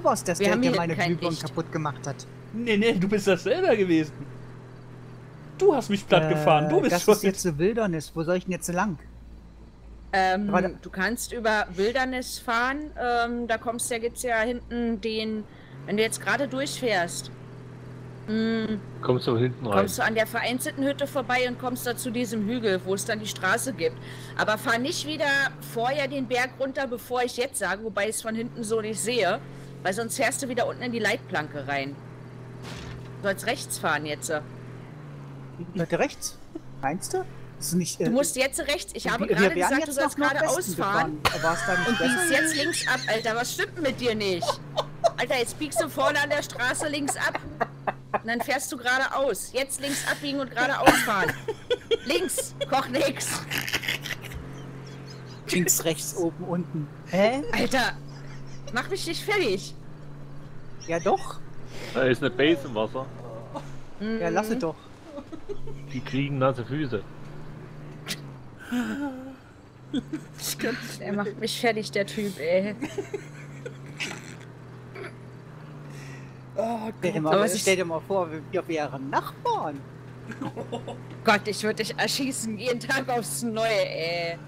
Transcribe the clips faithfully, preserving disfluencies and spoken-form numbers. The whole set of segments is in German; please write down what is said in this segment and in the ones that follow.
du warst das, der, der meine Glühbirne kaputt gemacht hat. Nee, nee, du bist das selber gewesen. Du hast mich platt äh, gefahren, du bist das schuld. Das ist jetzt eine Wildernis, wo soll ich denn jetzt lang? Ähm, du kannst über Wildernis fahren, ähm, da kommst ja, gibt's ja hinten den, wenn du jetzt gerade durchfährst, mh, kommst du hinten rein. Kommst du an der vereinzelten Hütte vorbei und kommst da zu diesem Hügel, wo es dann die Straße gibt. Aber fahr nicht wieder vorher den Berg runter, bevor ich jetzt sage, wobei ich es von hinten so nicht sehe, weil sonst fährst du wieder unten in die Leitplanke rein. Du sollst rechts fahren jetzt. Leute, rechts? Meinst du? Ist nicht, äh, du musst jetzt rechts. Ich habe wir, gerade wir gesagt, du sollst geradeaus fahren. Und biegst jetzt links ab, Alter. Was stimmt mit dir nicht? Alter, jetzt biegst du vorne an der Straße links ab. Und dann fährst du geradeaus. Jetzt links abbiegen und geradeaus fahren. Links, koch nix. Links, rechts, oben, unten. Hä? Alter, mach mich nicht fertig. Ja, doch. Da ist eine Base im Wasser. Ja, lass es doch. Die kriegen nasse Füße. Er macht mich fertig, der Typ, ey. Oh Gott, aber ich stell dir mal vor, wir wären Nachbarn. Oh Gott, ich würde dich erschießen, jeden Tag aufs Neue, ey.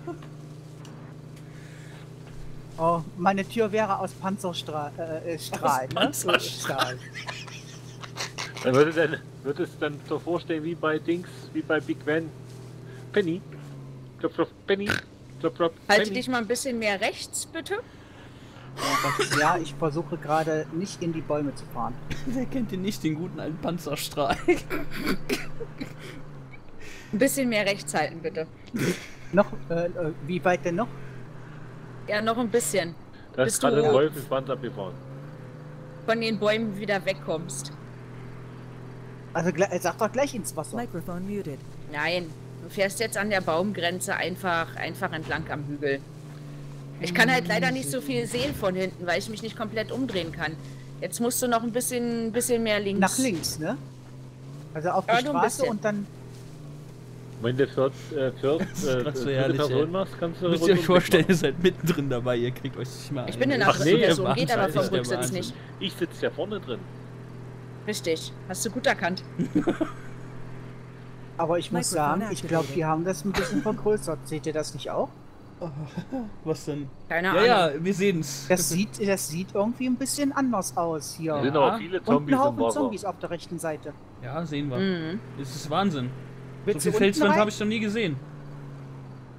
Oh, meine Tür wäre aus Panzerstrahl, äh, Strahl. Aus Panzerstrahl. Dann würde, dann, würde es dann so vorstellen wie bei Dings, wie bei Big Ben. Penny. Klop, klop, Penny. Klop, klop, Penny. Halte dich mal ein bisschen mehr rechts, bitte. Ja, ja, ich versuche gerade nicht in die Bäume zu fahren. Wer kennt denn nicht den guten alten Panzerstrahl? Ein bisschen mehr rechts halten, bitte. Noch, äh, wie weit denn noch? Ja, noch ein bisschen. Da ist gerade ein Wolfenspanz abgefahren. Von den Bäumen wieder wegkommst. Also sag doch gleich ins Wasser. Mikrofon muted. Nein, du fährst jetzt an der Baumgrenze einfach, einfach entlang am Hügel. Ich kann halt leider nicht so viel sehen von hinten, weil ich mich nicht komplett umdrehen kann. Jetzt musst du noch ein bisschen, bisschen mehr links. Nach links, ne? Also auf ja, die Straße und dann... Wenn du viert, äh, viert, äh, so herrlich, Person machst, kannst du... Müsst ihr euch vorstellen, ihr seid mittendrin dabei, ihr kriegt euch nicht mal ein. Ich bin eine Nachrichtenperson, nee, geht aber vom Rücksitz nicht. Ich sitze ja vorne drin. Richtig, hast du gut erkannt. Aber ich muss sagen, ich glaube, die haben das ein bisschen vergrößert. Seht ihr das nicht auch? Oh, was denn? Keine Ahnung. Ja, ja, wir sehen's. Das sieht, das sieht irgendwie ein bisschen anders aus hier. Da sind auch viele Zombies. Und ein Haufen Zombies auf der rechten Seite. Ja, sehen wir. Mhm. Das ist Wahnsinn. So viel Felswand habe ich noch nie gesehen.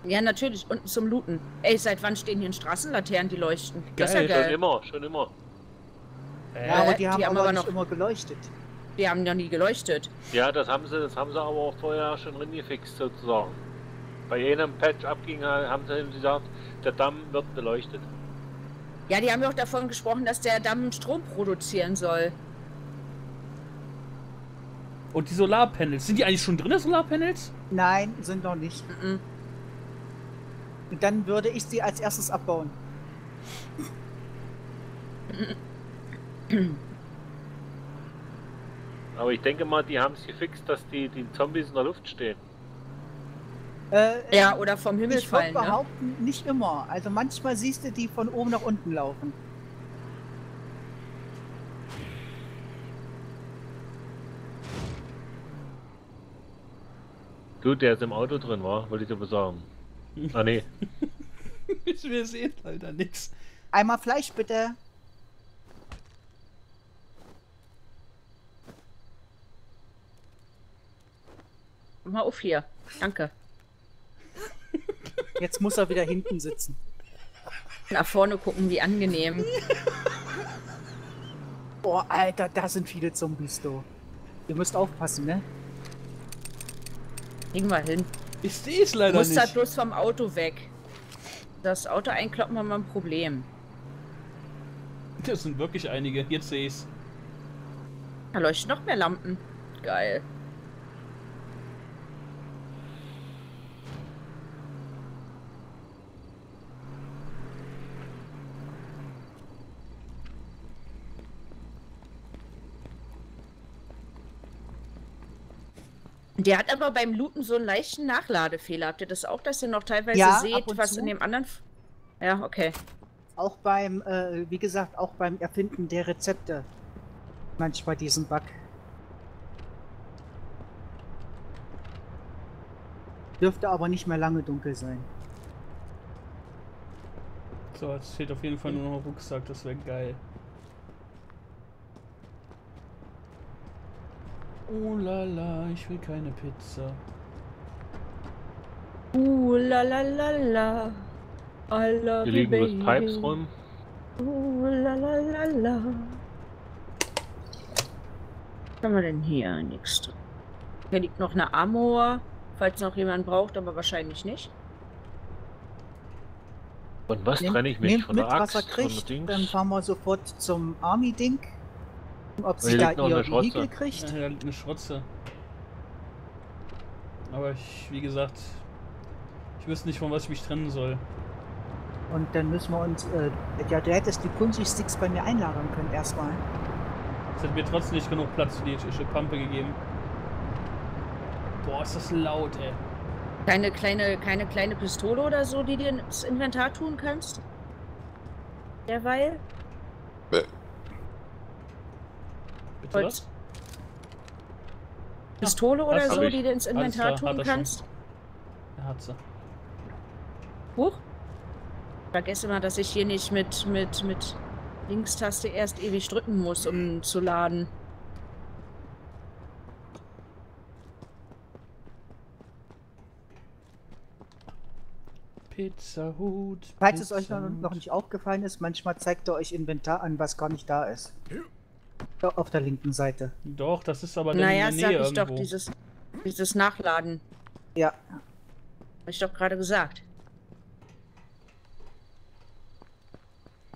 Ja, natürlich, unten zum Looten. Ey, seit wann stehen hier Straßenlaternen, die leuchten? Geil. Das ist ja geil. Schon immer, schon immer. Äh, ja, aber die haben, die haben aber, aber noch immer geleuchtet. Die haben noch nie geleuchtet. Ja, das haben sie, das haben sie aber auch vorher schon reingefixt sozusagen. Bei jenem Patch abging, haben sie gesagt, der Damm wird beleuchtet. Ja, die haben ja auch davon gesprochen, dass der Damm Strom produzieren soll. Und die Solarpanels, sind die eigentlich schon drin, die Solarpanels? Nein, sind noch nicht. Mhm. Und dann würde ich sie als erstes abbauen. Aber ich denke mal, die haben es gefixt, dass die, die Zombies in der Luft stehen. Äh, ja, oder vom Himmel ich fallen. Ich würde behaupten, ne? Nicht immer. Also manchmal siehst du die von oben nach unten laufen. Du, der ist im Auto drin, war, wollte ich dir sagen. Ah, nee. Wir sehen leider nichts. Einmal Fleisch, bitte. Mal auf hier. Danke. Jetzt muss er wieder hinten sitzen. Nach vorne gucken, wie angenehm. Boah, Alter, da sind viele Zombies, du. Ihr müsst aufpassen, ne? Kriegen wir hin. Ich sehe es leider nicht. Du musst nicht. Halt bloß vom Auto weg. Das Auto einkloppen haben wir ein Problem. Das sind wirklich einige. Jetzt sehe ich's. Da leuchten noch mehr Lampen. Geil. Der hat aber beim Looten so einen leichten Nachladefehler. Habt ihr das auch, dass ihr noch teilweise ja, seht, was in dem anderen... F ja, okay. Auch beim, äh, wie gesagt, auch beim Erfinden der Rezepte. Manchmal diesen Bug. Dürfte aber nicht mehr lange dunkel sein. So, jetzt fehlt auf jeden Fall nur noch ein Rucksack, das wäre geil. Oh la la, ich will keine Pizza. Uh la la la la. I love you, baby. Hier liegen bloß Pipes rum. Uh la la la la. Was haben wir denn hier? Nix. Hier liegt noch eine Amor, falls noch jemand braucht, aber wahrscheinlich nicht. Und was trenne ich mich von der Axt? Was er kriegt, von dann fahren wir sofort zum Army-Ding. Ob sie da ihr Riegel kriegt. Ja, da liegt eine Schrotze. Aber ich, wie gesagt, ich wüsste nicht, von was ich mich trennen soll. Und dann müssen wir uns, äh, ja, du hättest die Punji-Sticks bei mir einlagern können erstmal. Es hat mir trotzdem nicht genug Platz für die ethische Pampe gegeben. Boah, ist das laut, ey. Keine kleine, keine kleine Pistole oder so, die dir ins Inventar tun kannst? Derweil? Bäh. Bitte was? Pistole oder so, die du ins Inventar tun kannst? Er hat sie. Huch? Ich vergesse mal, dass ich hier nicht mit, mit, mit Linkstaste erst ewig drücken muss, um zu laden. Pizza Hut. Pizza Falls es euch noch, noch nicht aufgefallen ist, manchmal zeigt er euch Inventar an, was gar nicht da ist. Auf der linken Seite. Doch, das ist aber naja, in der Nähe sag ich irgendwo. Doch, dieses, dieses Nachladen. Ja. Hab ich doch gerade gesagt.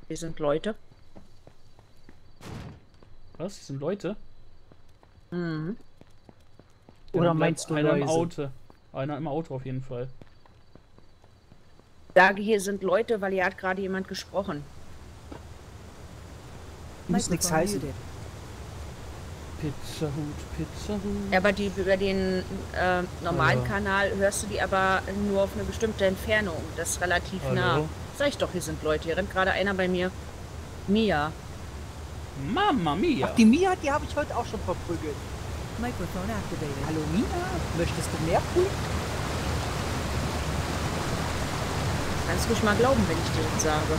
Hier sind Leute. Was? Hier sind Leute? Mhm. Oder ja, meinst du einer Läuse? Im Auto. Einer im Auto auf jeden Fall. Ich sage, hier sind Leute, weil hier hat gerade jemand gesprochen. Muss nichts heißen. Pizza Hut, Pizza Hut. Ja, aber die, über den äh, normalen ja. Kanal hörst du die aber nur auf eine bestimmte Entfernung. Das ist relativ Hallo. nah. Sag ich doch, hier sind Leute. Hier rennt gerade einer bei mir. Mia. Mama Mia. Ach, die Mia, die habe ich heute auch schon verprügelt. Mikrofon activated. Hallo Mia, möchtest du mehr Prügel? Kannst du mich mal glauben, wenn ich dir das sage.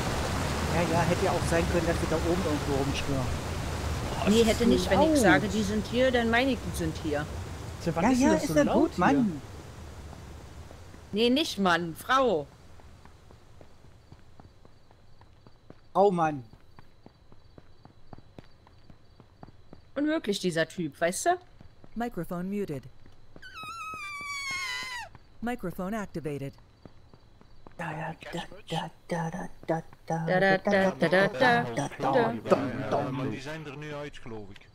Ja, ja, hätte ja auch sein können, dass wir da oben irgendwo rumschwören. Nee, hätte nicht, wenn ich sage, die sind hier, dann meine ich, die sind hier. Ja, ja, ist ja gut, Mann. Nee, nicht Mann, Frau. Oh Mann. Unmöglich, dieser Typ, weißt du? Mikrofon muted. Mikrofon activated. Da da da da da da da da da da da da da da da. Die zijn er nu uit, geloof ik.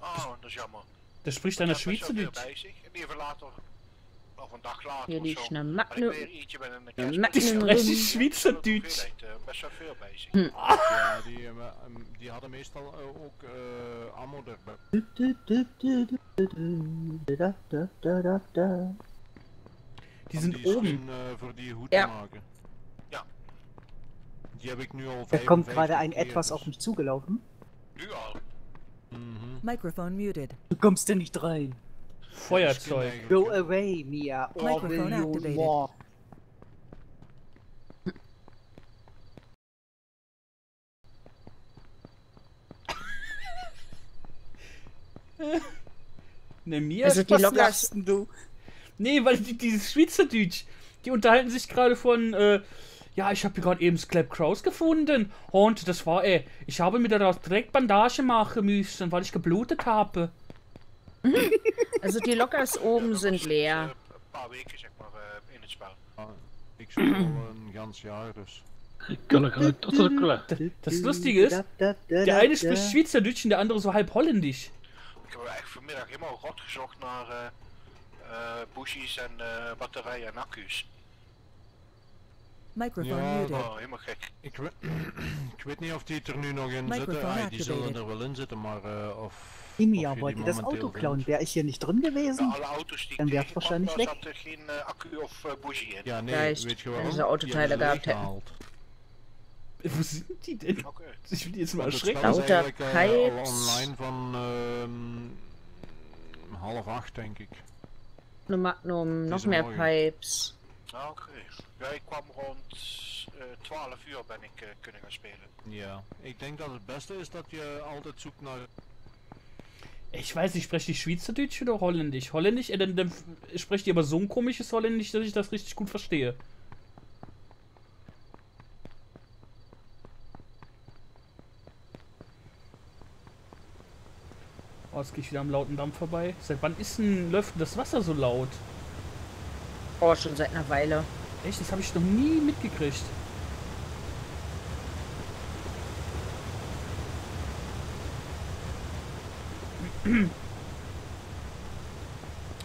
Ah, dat is jammer. Er spricht einer Schweizerdeutsch. Hier liegt eine Magnum. Die sprechen Schweizerdeutsch. Die hadden meestal ook ammo erbij. Die sind die oben. Schon, äh, für die Hut ja. Ja. Die hab ich nur auf da kommt gerade ein etwas auf mich zugelaufen. Ja. Mhm. Mikrofon muted. Du kommst da nicht rein. Feuerzeug. Go away, Mia. Mikrofon activated. Ne, Mia, also die was lachst du? Nee, weil die, dieses Schweizerdeutsch, die unterhalten sich gerade von, äh, ja, ich habe gerade eben Sclap Kraus gefunden. Und das war, ey, ich habe mir daraus direkt Bandage machen müssen, weil ich geblutet habe. Also die Lockers oben sind leer. Das, das Lustige ist, der eine spricht Schweizerdeutsch und der andere so halb holländisch. Ich habe echt vanmiddag immer rot gezocht nach... Uh, bushies en uh, batterijen en accu's. Microphone ja, oh, helemaal gek. Ik, we ik weet niet of die er nu nog in Microphone zitten. Ay, die zullen er wel in zitten, maar uh, of... Mia wollte das Auto klauen. Wäre ich hier nicht drin gewesen, ja, Autos, die dann wäre es wahrscheinlich weg. Geen, uh, accu of, uh, ja, nee, vielleicht, wenn sie Autoteile gehabt hätten. Wo sind die denn? Okay. Ich will die jetzt mal erschrecken. Lauter Pipes. Online von ähm, halb acht, denke ich. Ne Magnum, noch mehr Pipes. Ah, okay. Ja, ik kwam rond uh, twaalf uur ben ik uh, kunnen gaan spelen. Ja, ik denk dat het beste is dat je altijd zoekt naar... Ich weiß nicht, spreche ich Schweizerdeutsch oder Holländisch? Holländisch? Äh, dann, dann sprecht ihr aber so ein komisches Holländisch, dass ich das richtig gut verstehe. Oh, jetzt gehe ich wieder am lauten Dampf vorbei. Seit wann ist denn läuft das Wasser so laut? Oh, schon seit einer Weile. Echt? Das habe ich noch nie mitgekriegt.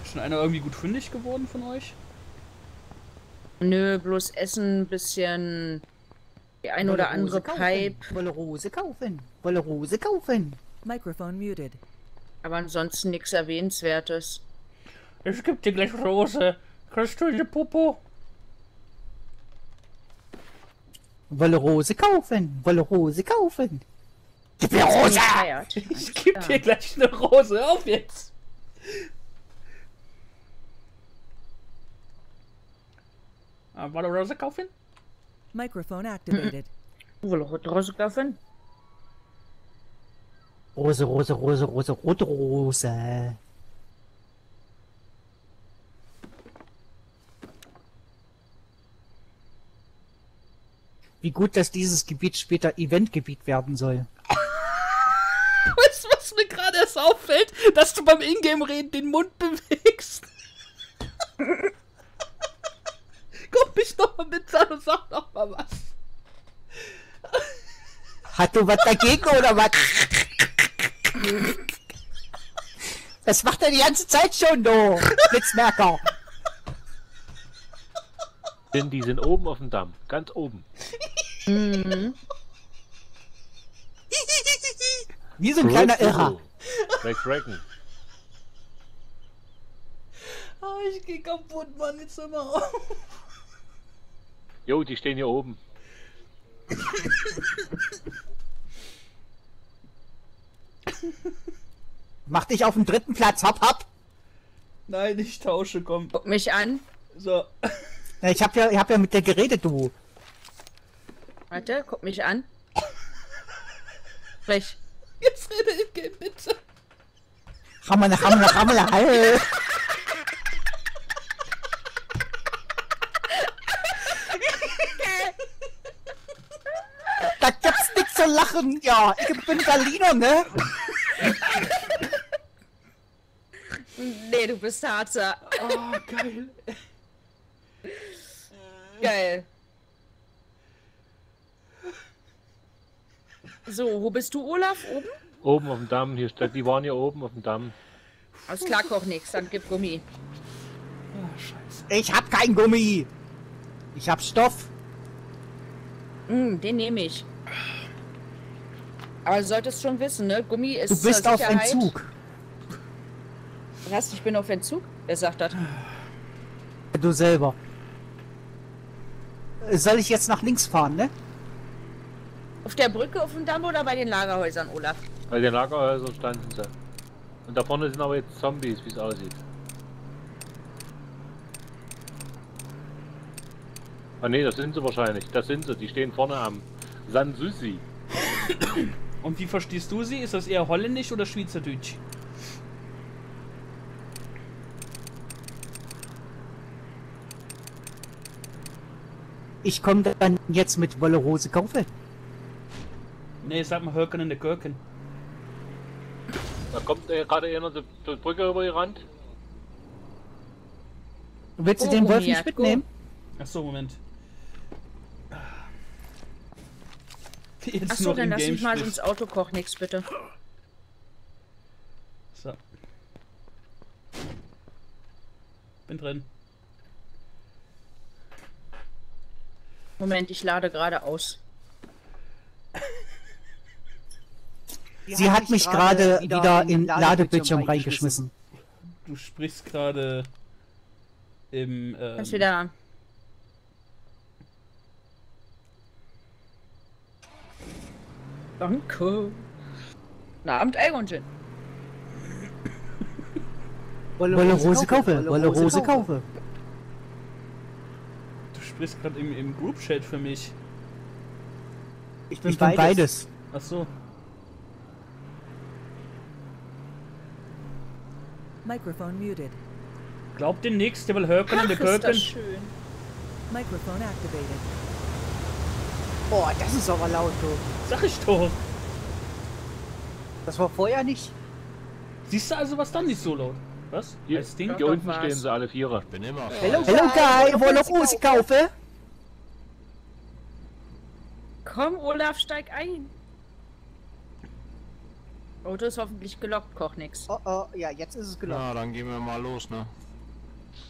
Schon einer irgendwie gut fündig geworden von euch? Nö, bloß essen, ein bisschen die ein oder andere Pipe. Wolle Rose kaufen. Wolle Rose kaufen. Mikrofon muted. Aber ansonsten nichts Erwähnenswertes. Ich geb dir gleich Rose. Kannst du die Popo? Wolle Rose kaufen. Wolle Rose kaufen. Gib mir Rose! Ich geb dir gleich eine Rose. Auf jetzt! Wolle Rose kaufen? Mikrofon activated. Wolle Rose kaufen? Rose, Rose, Rose, Rose, rote Rose. Wie gut, dass dieses Gebiet später Eventgebiet werden soll. Weißt du, was mir gerade erst auffällt? Dass du beim Ingame-Reden den Mund bewegst. Guck mich doch mal mit an und sag doch mal was. Hat du was dagegen oder was? Das macht er die ganze Zeit schon, du Blitzmerker. Die sind oben auf dem Damm, ganz oben. Mhm. Wie so ein kleiner Irrer. Wegrecken. Oh, ich geh kaputt, Mann, jetzt hör mal auf. Jo, die stehen hier oben. Mach dich auf den dritten Platz, hopp, hopp! Nein, ich tausche, komm. Guck mich an. So. Na, ich hab ja, ich hab ja mit dir geredet, du. Warte, guck mich an. Frech. Jetzt rede ich, geh bitte. Hammer, Hammer, Hammer, heil. Da gibt's nichts zu lachen, ja. Ich bin Berliner, ne? Nee, du bist Harzer. Oh, geil. Geil. So, wo bist du, Olaf? Oben? Oben auf dem Damm. Hier steht, die waren hier oben auf dem Damm. Aus Klarkoch nix, dann gib Gummi. Oh, Scheiße. Ich hab kein Gummi. Ich hab Stoff. Mm, den nehme ich. Aber du solltest schon wissen, ne? Gummi ist. Du bist auf Entzug. Was? Ich bin auf Entzug? Wer sagt das? Du selber. Soll ich jetzt nach links fahren, ne? Auf der Brücke, auf dem Damm oder bei den Lagerhäusern, Olaf? Bei den Lagerhäusern standen sie. Und da vorne sind aber jetzt Zombies, wie es aussieht. Ah ne, das sind sie wahrscheinlich. Das sind sie. Die stehen vorne am Sanssouci. Und wie verstehst du sie? Ist das eher Holländisch oder Schweizerdeutsch? Ich komme dann jetzt mit Wolle Rose kaufen. Ne, sag mal Hörken in der Gürken. Da kommt äh, gerade einer zur so, so Brücke über den Rand. Willst du oh, den Wolf nicht mitnehmen? Achso, Moment. Achso, dann lass mich mal ins Auto kochen, nix bitte. So. Bin drin. Moment, ich lade gerade aus. Sie hat mich gerade wieder, wieder in den Ladebildschirm reingeschmissen. Du sprichst gerade im... Ähm, wieder an. Danke. Na, Abend Ale und Gin. Wolle Rose, Rose kaufe, Wolle Rose, Rose kaufe. Du sprichst gerade im, im Group-Chat für mich. Ich bin, ich bin beides. beides. Ach so. Mikrofon muted. Glaubt ihr nichts, der will hören und der Birken. Mikrofon activated. Boah, das ist aber laut, du. Sag ich doch. Das war vorher nicht. Siehst du also, was dann nicht so laut? Was? Hier, das Ding? Hier unten stehen sie alle Vierer. Ich bin immer. Hello, Hello guy, wollen noch Hose kaufen? Komm, Olaf, steig ein. Auto ist hoffentlich gelockt, koch nix. Oh oh, ja, jetzt ist es gelockt. Na, dann gehen wir mal los, ne?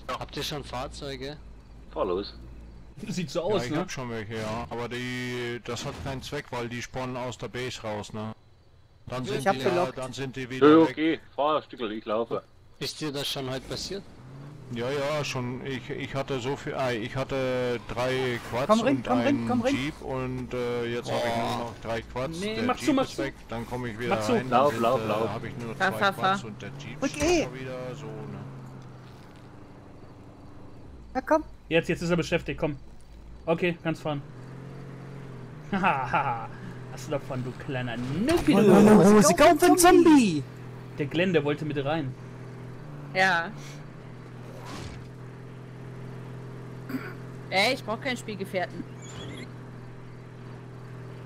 Habt ihr schon Fahrzeuge? Fahr los. Sieht so aus, ja, ich ne? Ich hab schon welche, ja. Aber die, das hat keinen Zweck, weil die spawnen aus der Base raus, ne? Dann sind, ich hab die, ja, dann sind die wieder. Okay, weg. Okay, fahr ein Stückchen, ich laufe. Ist dir das schon heute passiert? Ja, ja, schon. Ich, ich hatte so viel. Ah, ich hatte drei Quads komm, ring, und komm, einen komm, Jeep und äh, jetzt oh. habe ich nur noch drei Quads. Nee, der machst Jeep du, machst ist weg, dann komme ich wieder rein. Lauf, lauf, äh, lauf. Habe ich nur noch fahr, zwei fahr, Quads fahr. Und der Jeep okay. wieder so, ne? Na komm. Jetzt, jetzt ist er beschäftigt, komm. Okay, kannst fahren. Haha, hast du davon, du kleiner Nuki, du. Oh, sie kommt ein Zombie. Der Glenn, der wollte mit rein. Ja. Ey, ich brauch keinen Spielgefährten.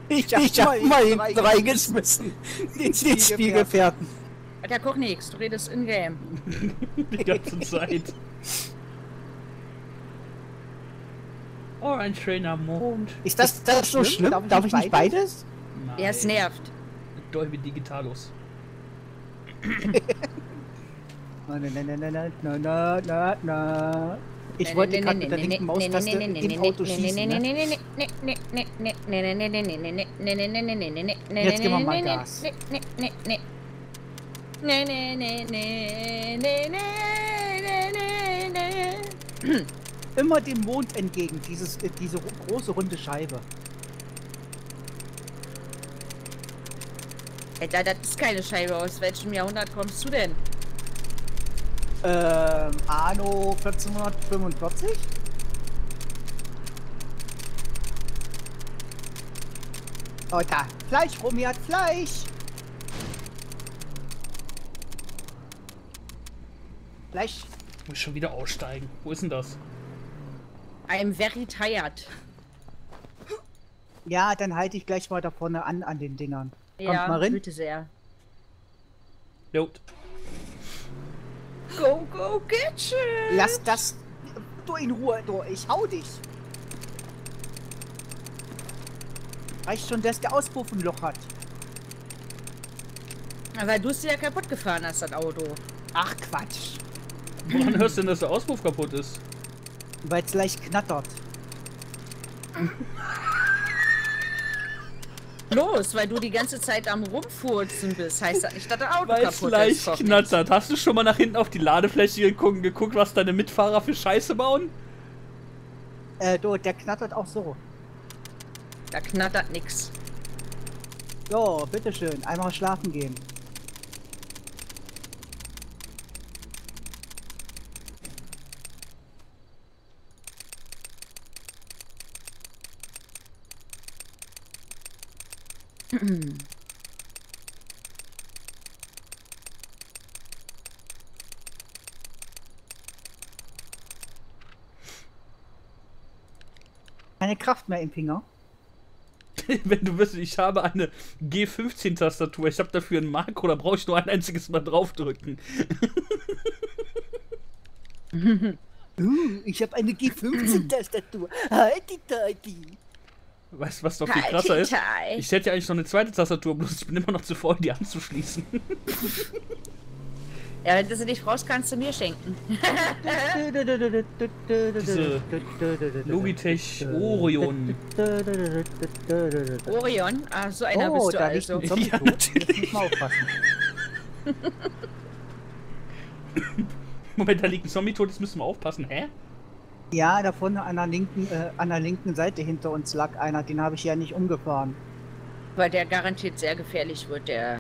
Ich hab, ich hab mal hinten reingeschmissen. reingeschmissen. Den Spielgefährten. Spielgefährten. Alter, guck nix, du redest in-game. Die ganze Zeit. Oh, ein schöner Mond. Ist das, ist das, das so schlimm? schlimm? Darf ich nicht beides? Nein. Ja, es nervt. Dolby Digitalos. Na, na, na, na, na, na, na, na, na. Ich wollte gerade mit der linken Maustaste im Auto schießen, ne? Jetzt gehen wir mal Gas. Immer dem Mond entgegen, dieses, diese große runde Scheibe. Alter, das ist keine Scheibe. Aus welchem Jahrhundert kommst du denn? Ähm, Anno vierzehnhundertfünfundvierzig? Oh, da. Fleisch, Romiat, Fleisch! Fleisch. Ich muss schon wieder aussteigen. Wo ist denn das? I'm very tired. Ja, dann halte ich gleich mal da vorne an, an den Dingern. Kommt ja, mal rein. Bitte sehr. Nope. Go, go, Gadget! Lass das durch in Ruhe durch. Ich hau dich. Reicht schon, dass der Auspuff ein Loch hat. Weil du es ja kaputt gefahren hast, das Auto. Ach Quatsch. Woran hörst du denn, dass der Auspuff kaputt ist? Weil es leicht knattert. Los, weil du die ganze Zeit am Rumfurzen bist. Heißt das nicht, dass der Auto weil's kaputt ist? Weil's leicht knattert. Hast du schon mal nach hinten auf die Ladefläche geguckt, geguckt, was deine Mitfahrer für Scheiße bauen? Äh, du, der knattert auch so. Da knattert nix. So, bitteschön, einmal schlafen gehen. Keine Kraft mehr im Finger. Wenn du wüsstest, ich habe eine G fünfzehn Tastatur. Ich habe dafür einen Makro, da brauche ich nur ein einziges Mal draufdrücken. uh, ich habe eine G fünfzehn Tastatur. Heidi, Heidi. Weißt du, was noch viel krasser ist? Ich hätte ja eigentlich noch eine zweite Tastatur, bloß ich bin immer noch zu faul, die anzuschließen. Ja, wenn du sie nicht brauchst, kannst du mir schenken. Diese Logitech Orion. Orion? Ah, so einer oh, bist du da also. Liegt ein Zombie, ja, natürlich. Muss man aufpassen. Moment, da liegt ein Zombie tot, jetzt müssen wir aufpassen. Hä? Ja, da vorne an der linken, äh, an der linken Seite hinter uns lag einer, den habe ich ja nicht umgefahren. weil der garantiert sehr gefährlich wird, der